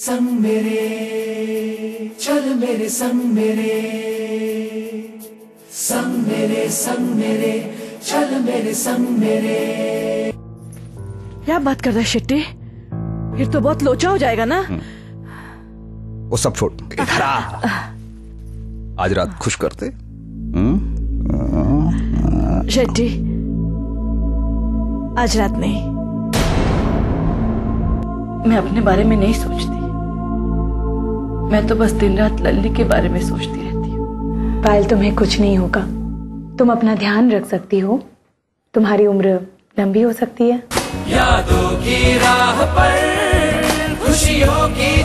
संग मेरे चल मेरे संग मेरे संग मेरे चल मेरे संग मेरे। क्या बात कर रहा है शेट्टी, फिर तो बहुत लोचा हो जाएगा ना। वो सब छोड़, इधर आ, आज रात खुश करते शेट्टी। आज रात नहीं, मैं अपने बारे में नहीं सोचती, मैं तो बस दिन रात लल्ली के बारे में सोचती रहती हूँ। पायल, तुम्हें कुछ नहीं होगा, तुम अपना ध्यान रख सकती हो, तुम्हारी उम्र लंबी हो सकती है। यादों की राह पर खुशियों की